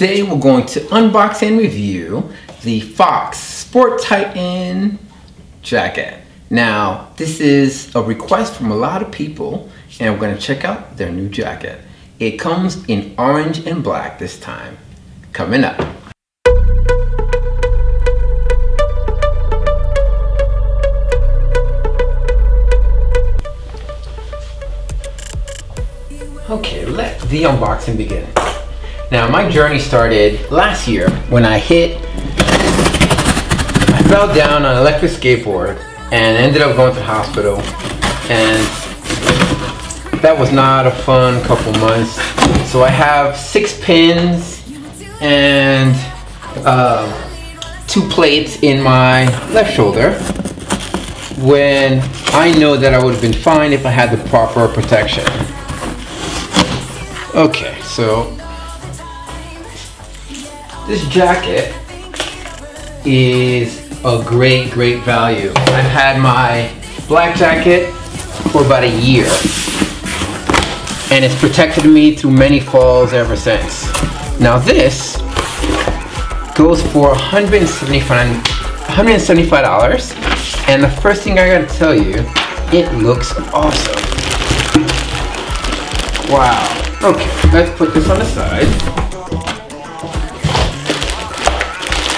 Today we're going to unbox and review the Fox Sport Titan jacket. Now, this is a request from a lot of people, and we're going to check out their new jacket. It comes in orange and black this time. Coming up. Okay, let the unboxing begin. Now, my journey started last year when I fell down on an electric skateboard and ended up going to the hospital, and that was not a fun couple months. So I have 6 pins and 2 plates in my left shoulder, when I know that I would have been fine if I had the proper protection. Okay, so this jacket is a great, great value. I've had my black jacket for about a year, and it's protected me through many falls ever since. Now this goes for $175, and the first thing I gotta tell you, it looks awesome. Wow. Okay, let's put this on the side.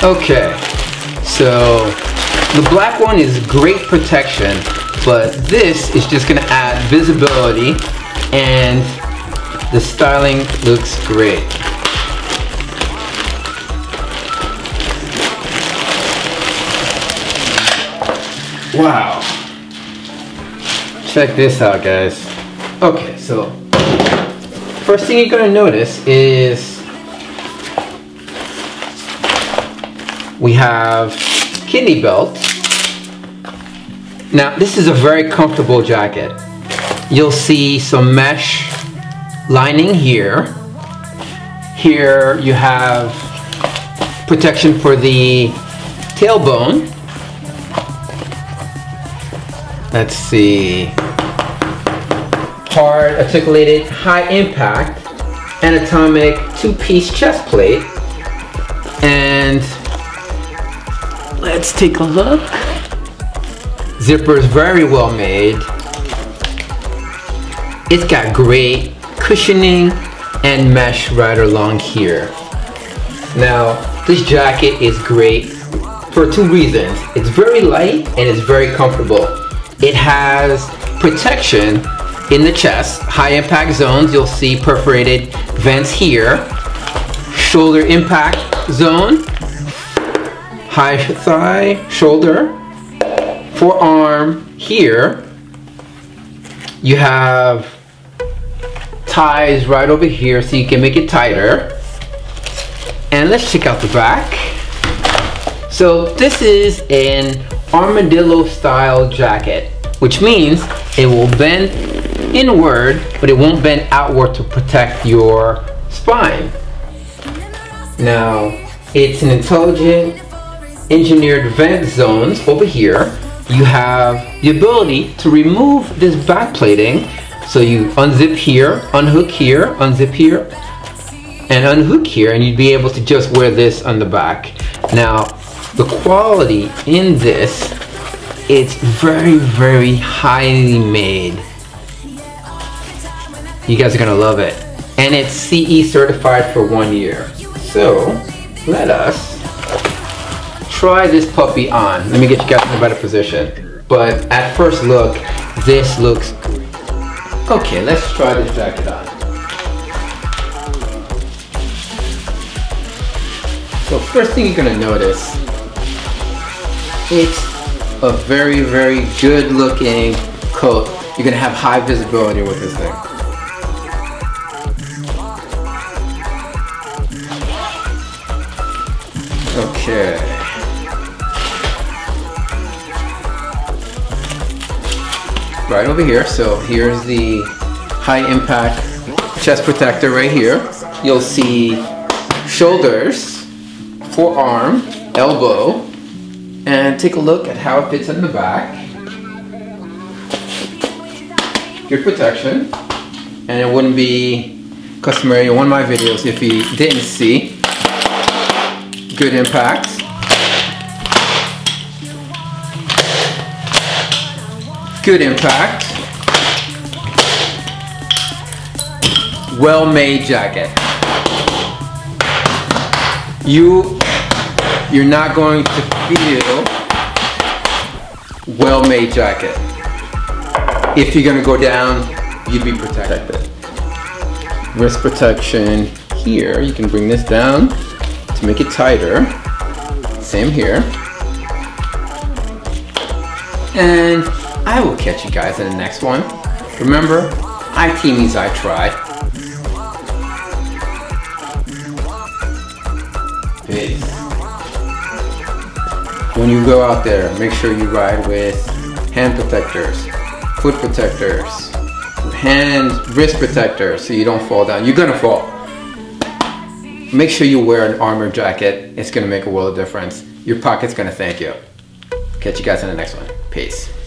Okay, so the black one is great protection, but this is just gonna add visibility, and the styling looks great. Wow. Check this out, guys. Okay, so first thing you're going to notice is we have kidney belt. Now this is a very comfortable jacket. You'll see some mesh lining here. Here you have protection for the tailbone. Let's see. Hard articulated, high impact, anatomic 2-piece chest plate. And let's take a look. Zipper is very well made. It's got great cushioning and mesh right along here. Now, this jacket is great for 2 reasons. It's very light and it's very comfortable. It has protection in the chest, high impact zones. You'll see perforated vents here, shoulder impact zone, high thigh, shoulder, forearm here. You have ties right over here so you can make it tighter. And let's check out the back. So this is an armadillo style jacket, which means it will bend inward, but it won't bend outward to protect your spine. Now, it's an intelligent engineered vent zones over here. You have the ability to remove this back plating, so you unzip here, unzip here, and unhook here, and you'd be able to just wear this on the back. Now, the quality in this, it's very, very highly made. You guys are gonna love it. And it's CE certified for 1 year. So, let us try this puppy on. Let me get you guys in a better position. But at first look, this looks great. Okay, let's try this jacket on. So first thing you're gonna notice, it's a very, very good looking coat. You're gonna have high visibility with this thing. Okay. Right over here, so here's the high impact chest protector right here. You'll see shoulders, forearm, elbow, and take a look at how it fits in the back. Good protection, and it wouldn't be customary in one of my videos if you didn't see. Good impact. Good impact. Well-made jacket. You're not going to feel well-made jacket. If you're gonna go down, you'd be protected. Wrist protection here. You can bring this down to make it tighter. Same here. And I will catch you guys in the next one. Remember, I team means I try. Peace. When you go out there, make sure you ride with hand protectors, foot protectors, wrist protectors, so you don't fall down. You're gonna fall. Make sure you wear an armored jacket. It's gonna make a world of difference. Your pocket's gonna thank you. Catch you guys in the next one. Peace.